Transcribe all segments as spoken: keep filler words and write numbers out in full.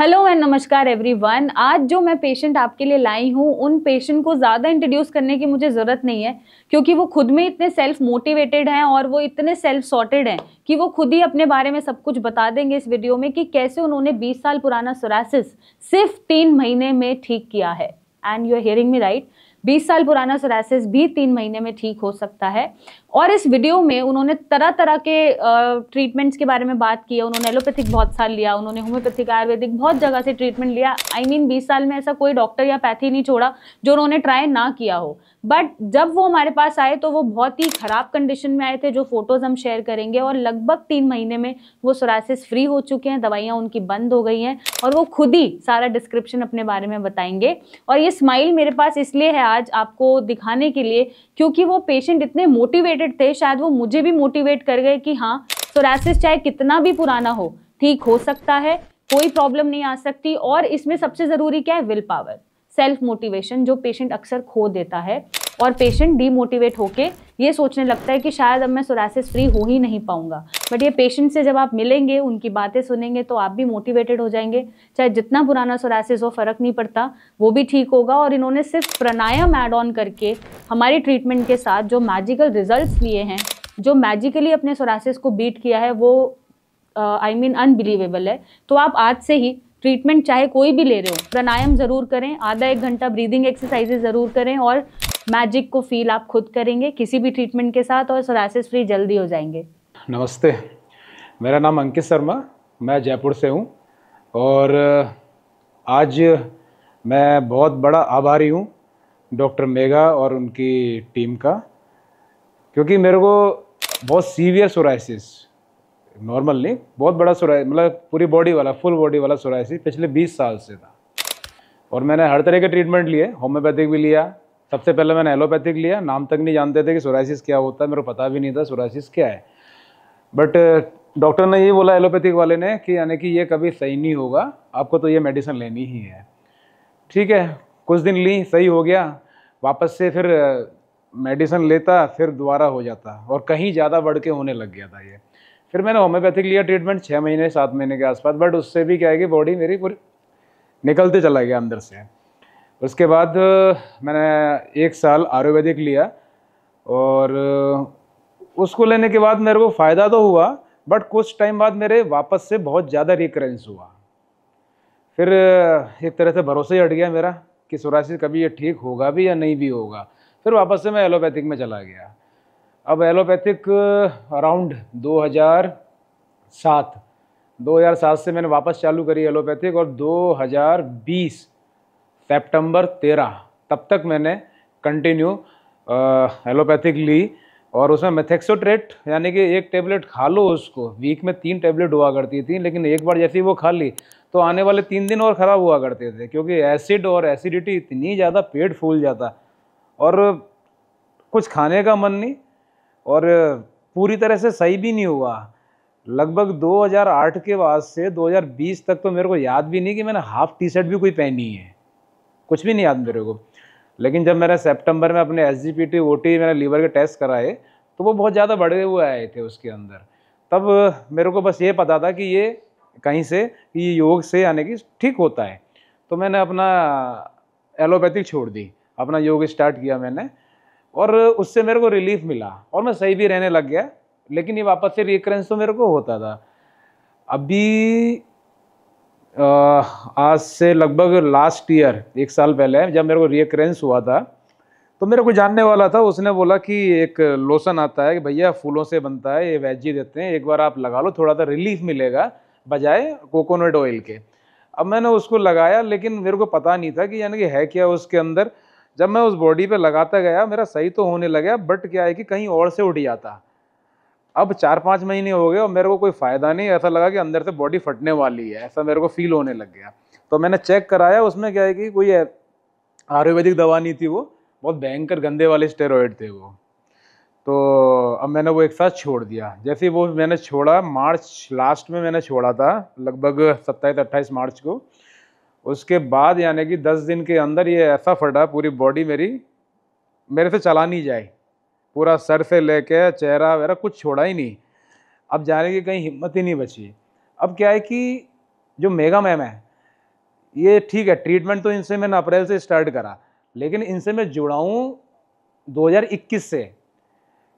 Hello and नमस्कार everyone. आज जो मैं पेशेंट आपके लिए लाई हूँ, उन पेशेंट को ज़्यादा इंट्रोड्यूस करने की मुझे ज़रूरत नहीं है, क्योंकि वो खुद में इतने सेल्फ मोटिवेटेड हैं और वो इतने सेल्फ सॉर्टेड हैं कि वो खुद ही अपने बारे में सब कुछ बता देंगे इस वीडियो में कि कैसे उन्होंने बीस साल पुराना सोरासिस सिर्फ तीन महीने में ठीक किया है। And you are hearing me right, बीस साल पुराना सोरासिस भी तीन महीने में ठीक हो सकता है। और इस वीडियो में उन्होंने तरह तरह के ट्रीटमेंट्स के बारे में बात की है। उन्होंने एलोपैथिक बहुत साल लिया, उन्होंने होम्योपैथिक आयुर्वेदिक बहुत जगह से ट्रीटमेंट लिया। आई मीन बीस साल में ऐसा कोई डॉक्टर या पैथी नहीं छोड़ा जो उन्होंने ट्राई ना किया हो। बट जब वो हमारे पास आए तो वो बहुत ही ख़राब कंडीशन में आए थे, जो फोटोज़ हम शेयर करेंगे। और लगभग तीन महीने में वो सोरासिस फ्री हो चुके हैं, दवाइयाँ उनकी बंद हो गई हैं और वो खुद ही सारा डिस्क्रिप्शन अपने बारे में बताएंगे। और ये स्माइल मेरे पास इसलिए है आज आपको दिखाने के लिए, क्योंकि वो पेशेंट इतने मोटिवेटेड थे, शायद वो मुझे भी मोटिवेट कर गए कि हाँ, सोरासिस चाहे कितना भी पुराना हो ठीक हो सकता है, कोई प्रॉब्लम नहीं आ सकती। और इसमें सबसे ज़रूरी क्या है? विल पावर, सेल्फ मोटिवेशन, जो पेशेंट अक्सर खो देता है। और पेशेंट डीमोटिवेट होके ये सोचने लगता है कि शायद अब मैं सोरासिस फ्री हो ही नहीं पाऊंगा। बट ये पेशेंट से जब आप मिलेंगे, उनकी बातें सुनेंगे, तो आप भी मोटिवेटेड हो जाएंगे। चाहे जितना पुराना सोरासिस हो, फ़र्क नहीं पड़ता, वो भी ठीक होगा। और इन्होंने सिर्फ प्राणायाम ऐड ऑन करके हमारी ट्रीटमेंट के साथ जो मैजिकल रिजल्ट लिए हैं, जो मैजिकली अपने सोरासिस को बीट किया है, वो आई मीन अनबिलीवेबल है। तो आप आज से ही ट्रीटमेंट चाहे कोई भी ले रहे हो, प्राणायाम ज़रूर करें, आधा एक घंटा ब्रीदिंग एक्सरसाइजेज ज़रूर करें, और मैजिक को फील आप खुद करेंगे किसी भी ट्रीटमेंट के साथ, और सोरासिस फ्री जल्दी हो जाएंगे। नमस्ते, मेरा नाम अंकित शर्मा, मैं जयपुर से हूँ। और आज मैं बहुत बड़ा आभारी हूँ डॉक्टर मेघा और उनकी टीम का, क्योंकि मेरे को बहुत सीवियर सोरासिस, नॉर्मल नहीं, बहुत बड़ा सोराइसिस, मतलब पूरी बॉडी वाला, फुल बॉडी वाला सोराइसिस पिछले बीस साल से था। और मैंने हर तरह के ट्रीटमेंट लिए, होम्योपैथिक भी लिया, सबसे पहले मैंने एलोपैथिक लिया। नाम तक नहीं जानते थे कि सोराइसिस क्या होता है, मेरे को पता भी नहीं था सोराइसिस क्या है। बट डॉक्टर ने ये बोला एलोपैथिक वाले ने कि यानी कि ये कभी सही नहीं होगा, आपको तो ये मेडिसिन लेनी ही है। ठीक है, कुछ दिन ली, सही हो गया, वापस से फिर मेडिसिन लेता, फिर दोबारा हो जाता, और कहीं ज़्यादा बढ़ के होने लग गया था ये। फिर मैंने होम्योपैथिक लिया ट्रीटमेंट छः महीने सात महीने के आसपास, बट उससे भी क्या है कि बॉडी मेरी पूरी निकलते चला गया अंदर से। उसके बाद मैंने एक साल आयुर्वेदिक लिया, और उसको लेने के बाद मेरे को फ़ायदा तो हुआ, बट कुछ टाइम बाद मेरे वापस से बहुत ज़्यादा रिकरेंस हुआ। फिर एक तरह से भरोसा ही हट गया मेरा कि सोरासिस कभी ये ठीक होगा भी या नहीं भी होगा। फिर वापस से मैं एलोपैथिक में चला गया। अब एलोपैथिक अराउंड दो हज़ार सात से मैंने वापस चालू करी एलोपैथिक, और दो हज़ार बीस सितंबर तेरह तब तक मैंने कंटिन्यू एलोपैथिक ली। और उसमें मेथेक्सोट्रेट, यानी कि एक टेबलेट खा लो, उसको वीक में तीन टेबलेट हुआ करती थी, लेकिन एक बार जैसे ही वो खा ली तो आने वाले तीन दिन और ख़राब हुआ करते थे, क्योंकि एसिड और एसिडिटी इतनी ज़्यादा, पेट फूल जाता और कुछ खाने का मन नहीं, और पूरी तरह से सही भी नहीं हुआ। लगभग दो हज़ार आठ के बाद से दो हज़ार बीस तक तो मेरे को याद भी नहीं कि मैंने हाफ टी शर्ट भी कोई पहनी है, कुछ भी नहीं याद मेरे को। लेकिन जब मैंने सितंबर में अपने S G P T O T मैंने लीवर के टेस्ट कराए, तो वो बहुत ज़्यादा बढ़े हुए आए थे उसके अंदर। तब मेरे को बस ये पता था कि ये कहीं से, ये योग से यानी कि ठीक होता है। तो मैंने अपना एलोपैथिक छोड़ दी, अपना योग स्टार्ट किया मैंने, और उससे मेरे को रिलीफ मिला और मैं सही भी रहने लग गया। लेकिन ये वापस से रिकरेंस तो मेरे को होता था। अभी आ, आज से लगभग लास्ट ईयर, एक साल पहले, जब मेरे को रिकरेंस हुआ था, तो मेरे को जानने वाला था, उसने बोला कि एक लोशन आता है कि भैया फूलों से बनता है, ये वेजी देते हैं, एक बार आप लगा लो, थोड़ा सा रिलीफ मिलेगा बजाय कोकोनट ऑयल के। अब मैंने उसको लगाया, लेकिन मेरे को पता नहीं था कि यानी कि है क्या उसके अंदर। जब मैं उस बॉडी पे लगाता गया, मेरा सही तो होने लगा, बट क्या है कि कहीं और से उठ जाता। अब चार पाँच महीने हो गए और मेरे को कोई फ़ायदा नहीं, ऐसा लगा कि अंदर से बॉडी फटने वाली है, ऐसा मेरे को फील होने लग गया। तो मैंने चेक कराया, उसमें क्या है कि कोई आयुर्वेदिक दवा नहीं थी, वो बहुत भयंकर गंदे वाले स्टेरॉयड थे वो। तो अब मैंने वो एक साथ छोड़ दिया। जैसे वो मैंने छोड़ा, मार्च लास्ट में मैंने छोड़ा था, लगभग सत्ताईस अट्ठाईस मार्च को। उसके बाद यानी कि दस दिन के अंदर ये ऐसा फटा, पूरी बॉडी मेरी मेरे से चला नहीं जाए, पूरा सर से लेके चेहरा वगैरह कुछ छोड़ा ही नहीं। अब जाने की कहीं हिम्मत ही नहीं बची। अब क्या है कि जो मेघा मैम है, ये ठीक है, ट्रीटमेंट तो इनसे मैंने अप्रैल से स्टार्ट करा, लेकिन इनसे मैं जुड़ा हूँ दो हज़ार इक्कीस से।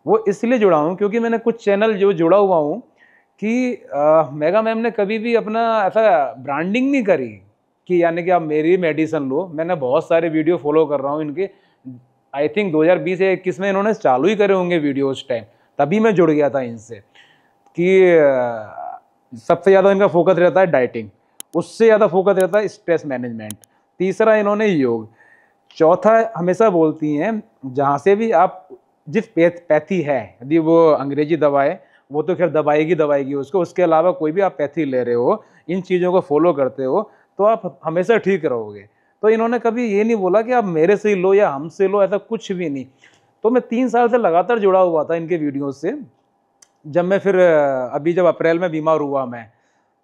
वो इसलिए जुड़ा हूँ क्योंकि मैंने कुछ चैनल जो जुड़ा हुआ हूँ कि आ, मेगा मैम ने कभी भी अपना ऐसा ब्रांडिंग नहीं करी कि यानी कि आप मेरी मेडिसिन लो। मैंने बहुत सारे वीडियो फॉलो कर रहा हूँ इनके, आई थिंक दो हज़ार बीस या इक्कीस में इन्होंने चालू ही करे होंगे वीडियो उस टाइम, तभी मैं जुड़ गया था इनसे। कि सबसे ज़्यादा इनका फोकस रहता है डाइटिंग, उससे ज़्यादा फोकस रहता है स्ट्रेस मैनेजमेंट, तीसरा इन्होंने योग, चौथा हमेशा बोलती हैं जहाँ से भी आप जिस पैथी है, यदि वो अंग्रेजी दवा है वो तो खैर दबाएगी दबाएगी उसको, उसके अलावा कोई भी आप पैथी ले रहे हो, इन चीज़ों को फॉलो करते हो तो आप हमेशा ठीक रहोगे। तो इन्होंने कभी ये नहीं बोला कि आप मेरे से ही लो या हमसे लो, ऐसा कुछ भी नहीं। तो मैं तीन साल से लगातार जुड़ा हुआ था इनके वीडियो से। जब मैं फिर अभी जब अप्रैल में बीमार हुआ मैं,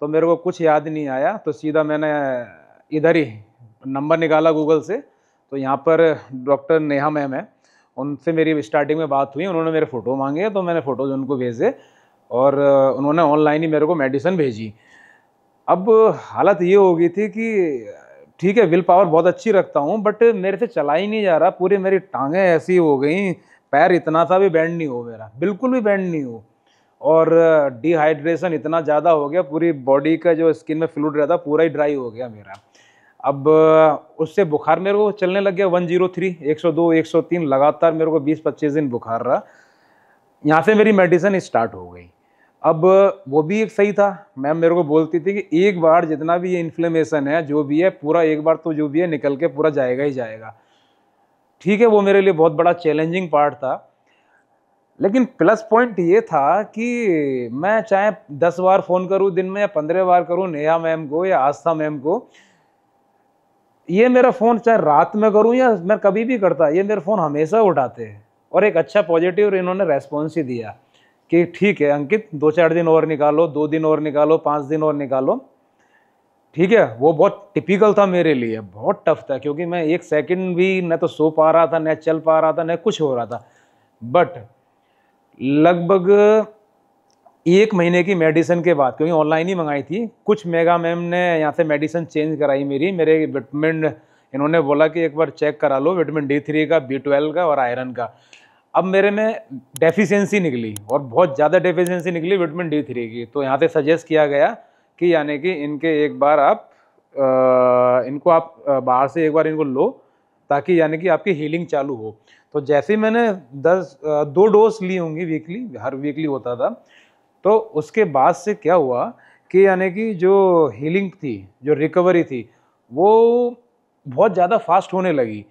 तो मेरे को कुछ याद नहीं आया, तो सीधा मैंने इधर ही नंबर निकाला गूगल से, तो यहाँ पर डॉक्टर नेहा मैम है, उनसे मेरी स्टार्टिंग में बात हुई, उन्होंने मेरे फ़ोटो मांगे, तो मैंने फ़ोटोज़ उनको भेजे और उन्होंने ऑनलाइन ही मेरे को मेडिसिन भेजी। अब हालत ये हो गई थी कि ठीक है विल पावर बहुत अच्छी रखता हूँ, बट मेरे से चला ही नहीं जा रहा, पूरी मेरी टांगें ऐसी हो गई, पैर इतना सा भी बैंड नहीं हो मेरा, बिल्कुल भी बैंड नहीं हो, और डिहाइड्रेशन इतना ज़्यादा हो गया, पूरी बॉडी का जो स्किन में फ्लूइड रहता पूरा ही ड्राई हो गया मेरा। अब उससे बुखार मेरे को चलने लग गया एक सौ तीन, एक सौ दो, एक सौ तीन लगातार मेरे को बीस पच्चीस दिन बुखार रहा। यहाँ से मेरी मेडिसिन स्टार्ट हो गई। अब वो भी एक सही था, मैम मेरे को बोलती थी कि एक बार जितना भी ये इन्फ्लेमेशन है जो भी है पूरा एक बार तो जो भी है निकल के पूरा जाएगा ही जाएगा। ठीक है वो मेरे लिए बहुत बड़ा चैलेंजिंग पार्ट था, लेकिन प्लस पॉइंट ये था कि मैं चाहे दस बार फ़ोन करूँ दिन में या पंद्रह बार करूँ नेहा मैम को या आस्था मैम को, ये मेरा फ़ोन चाहे रात में करूं या मैं कभी भी करता, ये मेरा फ़ोन हमेशा उठाते हैं और एक अच्छा पॉजिटिव इन्होंने रेस्पॉन्स ही दिया कि ठीक है अंकित दो चार दिन और निकालो, दो दिन और निकालो, पाँच दिन और निकालो। ठीक है वो बहुत टिपिकल था मेरे लिए, बहुत टफ था, क्योंकि मैं एक सेकंड भी न तो सो पा रहा था, न चल पा रहा था, न कुछ हो रहा था। बट लगभग एक महीने की मेडिसिन के बाद, क्योंकि ऑनलाइन ही मंगाई थी, कुछ मेगा मैम ने यहाँ से मेडिसिन चेंज कराई मेरी, मेरे विटामिन इन्होंने बोला कि एक बार चेक करा लो विटामिन डी थ्री का, बी ट्वेल्व का और आयरन का। अब मेरे में डेफिशिएंसी निकली और बहुत ज़्यादा डेफिशिएंसी निकली विटामिन डी थ्री की, तो यहाँ से सजेस्ट किया गया कि यानी कि इनके एक बार आप आ, इनको आप बाहर से एक बार इनको लो ताकि यानी कि आपकी हीलिंग चालू हो। तो जैसे ही मैंने दस दो डोज ली होंगी वीकली, हर वीकली होता था, तो उसके बाद से क्या हुआ कि यानी कि जो हीलिंग थी, जो रिकवरी थी, वो बहुत ज़्यादा फास्ट होने लगी।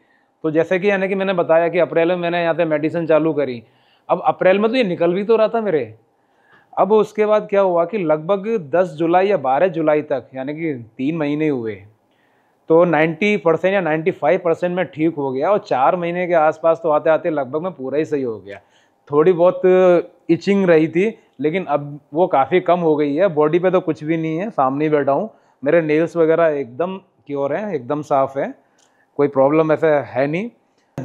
तो जैसे कि यानी कि मैंने बताया कि अप्रैल में मैंने यहाँ से मेडिसिन चालू करी, अब अप्रैल में तो ये निकल भी तो रहा था मेरे। अब उसके बाद क्या हुआ कि लगभग दस जुलाई या बारह जुलाई तक, यानी कि तीन महीने हुए, तो नब्बे परसेंट या पचानवे परसेंट में ठीक हो गया, और चार महीने के आसपास तो आते आते लगभग मैं पूरा ही सही हो गया। थोड़ी बहुत इचिंग रही थी, लेकिन अब वो काफ़ी कम हो गई है, बॉडी पे तो कुछ भी नहीं है, सामने ही बैठा हूँ, मेरे नेल्स वगैरह एकदम क्योर हैं, एकदम साफ है, कोई प्रॉब्लम ऐसा है नहीं।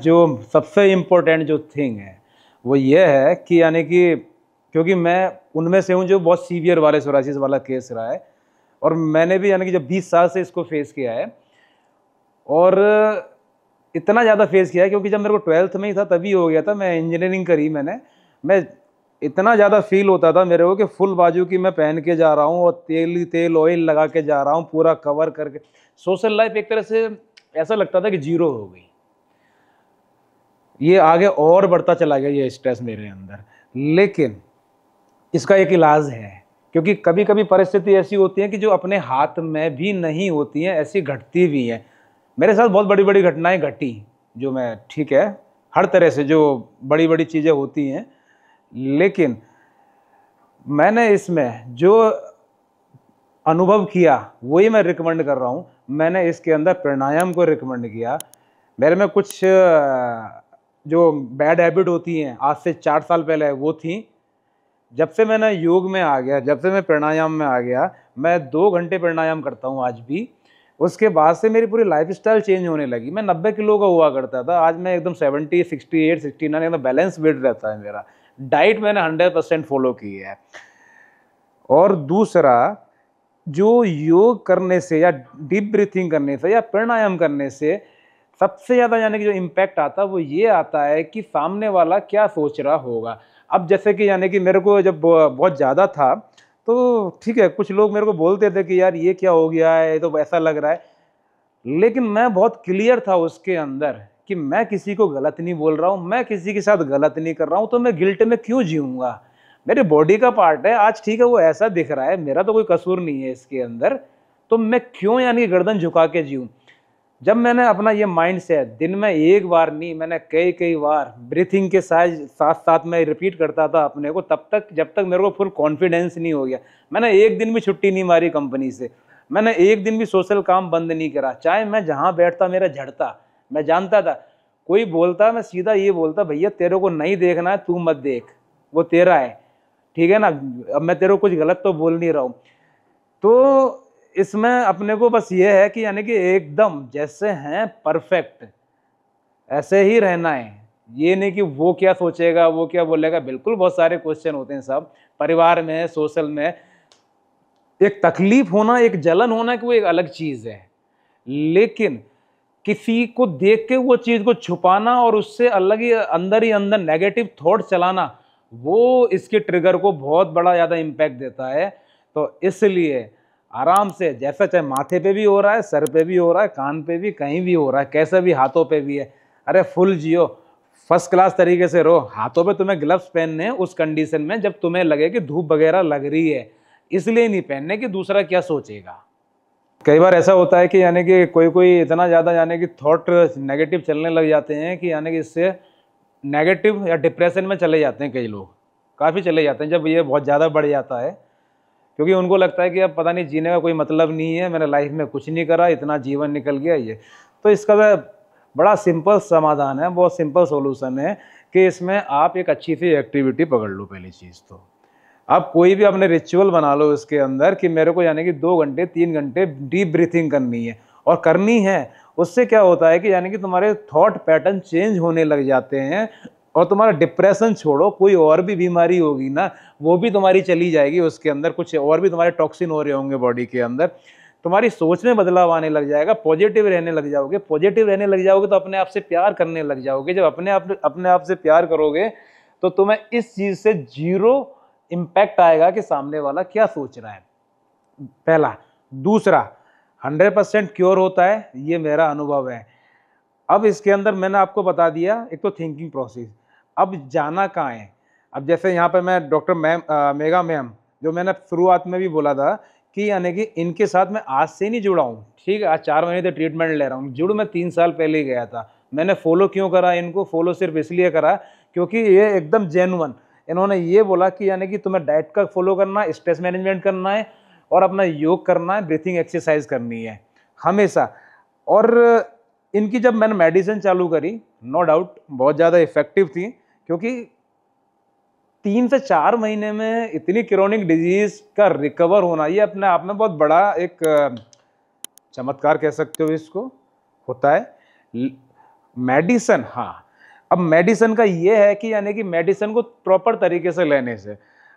जो सबसे इम्पोर्टेंट जो थिंग है वो ये है कि यानी कि क्योंकि मैं उनमें से हूँ जो बहुत सीवियर वाले सोराइसिस वाला केस रहा है, और मैंने भी यानी कि जब बीस साल से इसको फेस किया है, और इतना ज़्यादा फेस किया है क्योंकि जब मेरे को ट्वेल्थ में ही था तभी हो गया था, मैं इंजीनियरिंग करी मैंने, मैं इतना ज़्यादा फील होता था मेरे को कि फुल बाजू की मैं पहन के जा रहा हूँ और तेल ही तेल ऑयल लगा के जा रहा हूँ, पूरा कवर करके। सोशल लाइफ एक तरह से ऐसा लगता था कि जीरो हो गई। ये आगे और बढ़ता चला गया ये स्ट्रेस मेरे अंदर, लेकिन इसका एक इलाज है, क्योंकि कभी कभी परिस्थिति ऐसी होती है कि जो अपने हाथ में भी नहीं होती है, ऐसी घटती भी है। मेरे साथ बहुत बड़ी बड़ी घटनाएँ घटी जो मैं, ठीक है हर तरह से जो बड़ी बड़ी चीज़ें होती हैं, लेकिन मैंने इसमें जो अनुभव किया वही मैं रिकमेंड कर रहा हूँ। मैंने इसके अंदर प्राणायाम को रिकमेंड किया। मेरे में कुछ जो बैड हैबिट होती हैं आज से चार साल पहले वो थी, जब से मैंने योग में आ गया, जब से मैं प्राणायाम में आ गया, मैं दो घंटे प्राणायाम करता हूँ आज भी। उसके बाद से मेरी पूरी लाइफस्टाइल चेंज होने लगी। मैं नब्बे किलो का हुआ करता था, आज मैं एकदम सत्तर, अड़सठ, उनहत्तर एकदम बैलेंस वेट रहता है मेरा। डाइट मैंने हंड्रेड परसेंट फॉलो की है। और दूसरा जो योग करने से या डीप ब्रीथिंग करने से या प्राणायाम करने से सबसे ज़्यादा यानी कि जो इम्पैक्ट आता है वो ये आता है कि सामने वाला क्या सोच रहा होगा। अब जैसे कि यानी कि मेरे को जब बहुत ज़्यादा था तो ठीक है, कुछ लोग मेरे को बोलते थे कि यार ये क्या हो गया है, ये तो ऐसा लग रहा है, लेकिन मैं बहुत क्लियर था उसके अंदर कि मैं किसी को गलत नहीं बोल रहा हूँ, मैं किसी के साथ गलत नहीं कर रहा हूँ, तो मैं गिल्ट में क्यों जीऊँगा। मेरे बॉडी का पार्ट है, आज ठीक है वो ऐसा दिख रहा है, मेरा तो कोई कसूर नहीं है इसके अंदर, तो मैं क्यों यानी गर्दन झुका के जीऊँ। जब मैंने अपना ये माइंड सेट दिन में एक बार नहीं, मैंने कई कई बार ब्रीथिंग के साथ साथ साथ मैं रिपीट करता था अपने को, तब तक जब तक मेरे को फुल कॉन्फिडेंस नहीं हो गया। मैंने एक दिन भी छुट्टी नहीं मारी कंपनी से, मैंने एक दिन भी सोशल काम बंद नहीं करा, चाहे मैं जहाँ बैठता मेरा झड़ता। मैं जानता था कोई बोलता, मैं सीधा ये बोलता, भैया तेरे को नहीं देखना है, तू मत देख, वो तेरा है, ठीक है ना, अब मैं तेरे को कुछ गलत तो बोल नहीं रहा हूँ। तो इसमें अपने को बस ये है कि यानी कि एकदम जैसे हैं परफेक्ट ऐसे ही रहना है, ये नहीं कि वो क्या सोचेगा वो क्या बोलेगा। बिल्कुल बहुत सारे क्वेश्चन होते हैं सब परिवार में, सोशल में, एक तकलीफ होना एक जलन होना कि वो एक अलग चीज़ है, लेकिन किसी को देख के वो चीज़ को छुपाना और उससे अलग ही अंदर ही अंदर नेगेटिव थॉट चलाना, वो इसके ट्रिगर को बहुत बड़ा ज़्यादा इम्पैक्ट देता है। तो इसलिए आराम से, जैसा चाहे माथे पे भी हो रहा है, सर पे भी हो रहा है, कान पे भी, कहीं भी हो रहा है, कैसे भी, हाथों पे भी है, अरे फुल जियो, फर्स्ट क्लास तरीके से रहो। हाथों पे तुम्हें ग्लव्स पहनने हैं उस कंडीशन में जब तुम्हें लगे कि धूप वगैरह लग रही है, इसलिए नहीं पहनने कि दूसरा क्या सोचेगा। कई बार ऐसा होता है कि यानी कि कोई कोई इतना ज़्यादा यानी कि थॉट नेगेटिव चलने लग जाते हैं कि यानी कि इससे नेगेटिव या डिप्रेशन में चले जाते हैं, कई लोग काफ़ी चले जाते हैं जब ये बहुत ज़्यादा बढ़ जाता है, क्योंकि उनको लगता है कि अब पता नहीं जीने का कोई मतलब नहीं है, मैंने लाइफ में कुछ नहीं करा, इतना जीवन निकल गया ये। तो इसका बड़ा सिंपल समाधान है, बहुत सिंपल सॉल्यूशन है कि इसमें आप एक अच्छी सी एक्टिविटी पकड़ लो पहली चीज़ तो। आप कोई भी अपने रिचुअल बना लो इसके अंदर कि मेरे को यानी कि दो घंटे तीन घंटे डीप ब्रीथिंग करनी है और करनी है। उससे क्या होता है कि यानी कि तुम्हारे थॉट पैटर्न चेंज होने लग जाते हैं और तुम्हारा डिप्रेशन छोड़ो, कोई और भी बीमारी होगी ना वो भी तुम्हारी चली जाएगी, उसके अंदर कुछ और भी तुम्हारे टॉक्सिन हो रहे होंगे बॉडी के अंदर, तुम्हारी सोच में बदलाव आने लग जाएगा, पॉजिटिव रहने लग जाओगे। पॉजिटिव रहने लग जाओगे तो अपने आप से प्यार करने लग जाओगे। जब अपने आप अपने आप से प्यार करोगे तो तुम्हें इस चीज़ से जीरो इम्पैक्ट आएगा कि सामने वाला क्या सोच रहा है, पहला। दूसरा, हंड्रेड परसेंट क्योर होता है, ये मेरा अनुभव है। अब इसके अंदर मैंने आपको बता दिया एक तो थिंकिंग प्रोसेस, अब जाना कहाँ है। अब जैसे यहाँ पे मैं डॉक्टर मैम मेघा मैम, जो मैंने शुरुआत में भी बोला था कि यानी कि इनके साथ मैं आज से नहीं जुड़ा हूँ, ठीक है, आज चार महीने से ट्रीटमेंट ले रहा हूँ, जुड़ मैं तीन साल पहले ही गया था। मैंने फॉलो क्यों करा इनको, फॉलो सिर्फ इसलिए करा क्योंकि ये एकदम जेन्युइन, इन्होंने ये बोला कि यानी कि तुम्हें डाइट का फॉलो करना है, स्ट्रेस मैनेजमेंट करना है और अपना योग करना है, ब्रीथिंग एक्सरसाइज करनी है हमेशा। और इनकी जब मैंने मेडिसिन चालू करी, नो डाउट बहुत ज़्यादा इफेक्टिव थी, क्योंकि तीन से चार महीने में इतनी क्रोनिक डिजीज़ का रिकवर होना, ये अपने आप में बहुत बड़ा एक चमत्कार कह सकते हो इसको, होता है मेडिसिन। हाँ, अब मेडिसिन का ये है कि यानी कि मेडिसिन को प्रॉपर तरीके से लेने से,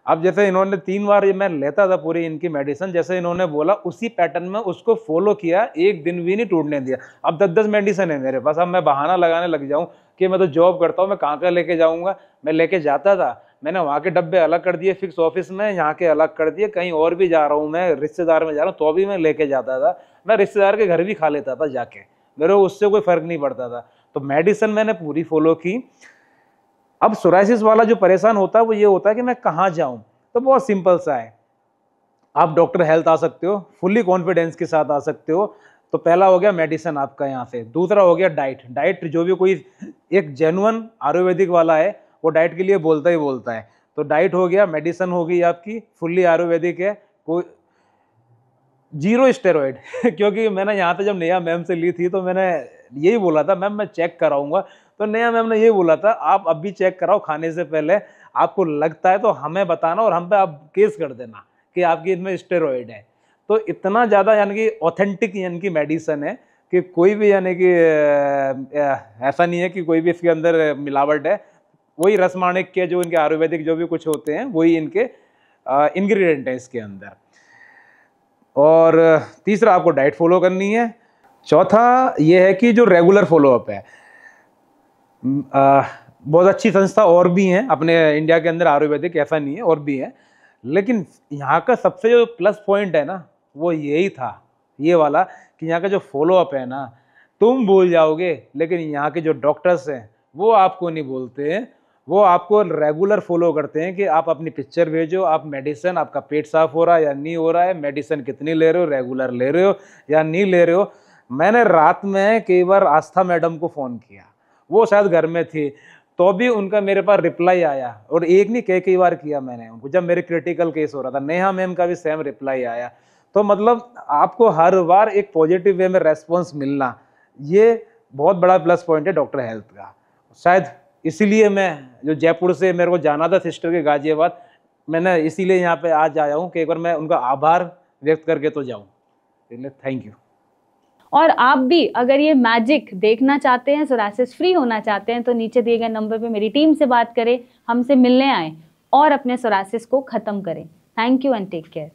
अब जैसे इन्होंने तीन बार ये मैं लेता था पूरी इनकी मेडिसिन, जैसे इन्होंने बोला उसी पैटर्न में उसको फॉलो किया, एक दिन भी नहीं टूटने दिया। अब दस दस मेडिसिन है मेरे पास। अब मैं बहाना लगाने लग जाऊँ कि मैं तो जॉब करता हूँ, मैं कहाँ कहाँ लेके जाऊँगा। मैं लेके जाता था, मैंने वहाँ के डब्बे अलग कर दिए, फिक्स ऑफिस में यहाँ के अलग कर दिए, कहीं और भी जा रहा हूँ, मैं रिश्तेदार में जा रहा हूँ तो भी मैं लेके जाता था, मैं रिश्तेदार के घर भी खा लेता था जाके, मेरे को उससे कोई फर्क नहीं पड़ता था। तो मेडिसिन मैंने पूरी फॉलो की। अब सोराइसिस वाला जो परेशान होता है वो ये होता है कि मैं कहाँ जाऊँ, तो बहुत सिंपल सा है, आप डॉक्टर हेल्थ आ सकते हो, फुली कॉन्फिडेंस के साथ आ सकते हो। तो पहला हो गया मेडिसिन आपका यहाँ से, दूसरा हो गया डाइट। डाइट जो भी कोई एक जेन्युइन आयुर्वेदिक वाला है वो डाइट के लिए बोलता ही बोलता है। तो डाइट हो गया, मेडिसिन हो गई आपकी, फुल्ली आयुर्वेदिक है, कोई जीरो स्टेरॉयड क्योंकि मैंने यहाँ पे जब नेहा मैम से ली थी तो मैंने यही बोला था, मैम मैं चेक कराऊंगा, तो नेहा मैम ने यही बोला था आप अब भी चेक कराओ खाने से पहले, आपको लगता है तो हमें बताना और हम पे आप केस कर देना कि आपकी इसमें स्टेरॉयड है। तो इतना ज़्यादा यानी कि ऑथेंटिक यानी कि मेडिसिन है कि कोई भी यानी कि ऐसा नहीं है कि कोई भी इसके अंदर मिलावट है। वही रसमाणिक के जो इनके आयुर्वेदिक जो भी कुछ होते हैं वही इनके इन्ग्रीडियंट हैं इसके अंदर। और तीसरा आपको डाइट फॉलो करनी है। चौथा ये है कि जो रेगुलर फॉलोअप है, आ, बहुत अच्छी संस्था और भी हैं अपने इंडिया के अंदर आयुर्वेदिक, ऐसा नहीं है, और भी है, लेकिन यहाँ का सबसे जो प्लस पॉइंट है ना वो यही था, ये वाला कि यहाँ का जो फॉलोअप है ना तुम भूल जाओगे, लेकिन यहाँ के जो डॉक्टर्स हैं वो आपको नहीं बोलते हैं, वो आपको रेगुलर फॉलो करते हैं कि आप अपनी पिक्चर भेजो, आप मेडिसिन, आपका पेट साफ हो रहा है या नहीं हो रहा है, मेडिसिन कितनी ले रहे हो, रेगुलर ले रहे हो या नहीं ले रहे हो। मैंने रात में कई बार आस्था मैडम को फ़ोन किया, वो शायद घर में थी, तो भी उनका मेरे पास रिप्लाई आया, और एक नहीं कई कई बार किया मैंने उनको, जब मेरे क्रिटिकल केस हो रहा था। नेहा मैम का भी सेम रिप्लाई आया। तो मतलब आपको हर बार एक पॉजिटिव वे में रेस्पॉन्स मिलना, ये बहुत बड़ा प्लस पॉइंट है डॉक्टर हेल्थ का। शायद इसीलिए मैं जो जयपुर से मेरे को जाना था सिस्टर के गाजियाबाद, मैंने इसीलिए यहाँ पे आज आया हूँ कि एक बार मैं उनका आभार व्यक्त करके तो जाऊँ। इसलिए थैंक यू। और आप भी अगर ये मैजिक देखना चाहते हैं, सोरासिस फ्री होना चाहते हैं, तो नीचे दिए गए नंबर पे मेरी टीम से बात करें, हमसे मिलने आएँ और अपने सोरासिस को ख़त्म करें। Thank you and take care.